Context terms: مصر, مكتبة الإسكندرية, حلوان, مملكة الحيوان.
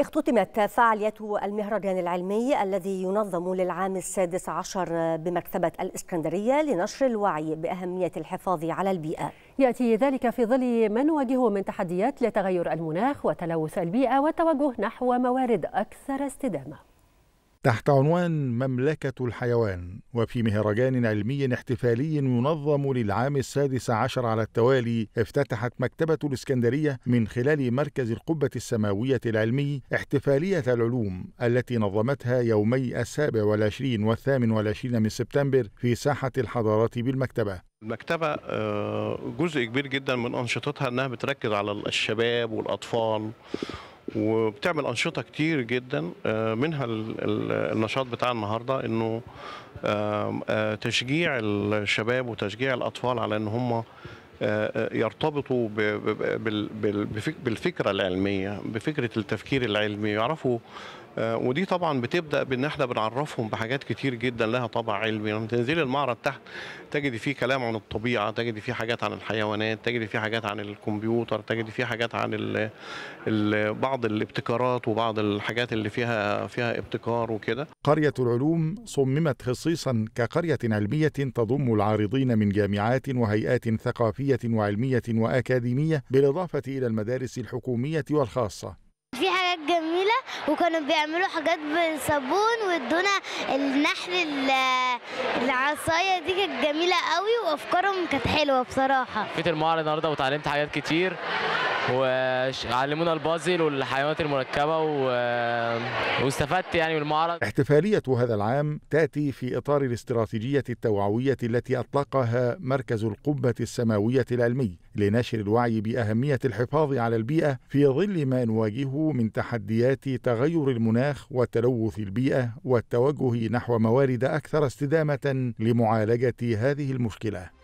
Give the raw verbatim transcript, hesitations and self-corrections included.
اختتمت فعالية المهرجان العلمي الذي ينظم للعام السادس عشر بمكتبة الإسكندرية لنشر الوعي بأهمية الحفاظ على البيئة. يأتي ذلك في ظل ما نواجهه من تحديات لتغير المناخ وتلوث البيئة والتوجه نحو موارد أكثر استدامة. تحت عنوان مملكة الحيوان، وفي مهرجان علمي احتفالي ينظم للعام السادس عشر على التوالي، افتتحت مكتبة الإسكندرية من خلال مركز القبة السماوية العلمي احتفالية العلوم التي نظمتها يومي السابع والعشرين والثامن والعشرين من سبتمبر في ساحة الحضارات بالمكتبة. المكتبة جزء كبير جدا من أنشطتها أنها بتركز على الشباب والأطفال، وبتعمل أنشطة كتير جدا، منها النشاط بتاع النهاردة أنه تشجيع الشباب وتشجيع الأطفال على أن هم يرتبطوا بالفكرة العلمية، بفكرة التفكير العلمي، يعرفوا. ودي طبعا بتبدا بان احنا بنعرفهم بحاجات كتير جدا لها طابع علمي. لما تنزلي المعرض تحت تجدي فيه كلام عن الطبيعه، تجدي فيه حاجات عن الحيوانات، تجدي فيه حاجات عن الكمبيوتر، تجدي فيه حاجات عن ال ال بعض الابتكارات وبعض الحاجات اللي فيها فيها ابتكار وكده. قريه العلوم صممت خصيصا كقريه علميه تضم العارضين من جامعات وهيئات ثقافيه وعلميه واكاديميه، بالاضافه الى المدارس الحكوميه والخاصه. في حاجات جميلة، وكانوا بيعملوا حاجات بالصابون وادونا النحل العصاية، دي كانت جميلة قوي وأفكارهم كانت حلوة بصراحة. جيت المعرض النهاردة وتعلمت حاجات كتير، وعلمونا البازل والحيوانات المركبة و... واستفدت يعني من المعرض. احتفالية هذا العام تأتي في إطار الاستراتيجية التوعوية التي أطلقها مركز القبة السماوية العلمي لنشر الوعي بأهمية الحفاظ على البيئة في ظل ما نواجهه من تحديات تغير المناخ وتلوث البيئة والتوجه نحو موارد أكثر استدامة لمعالجة هذه المشكلة.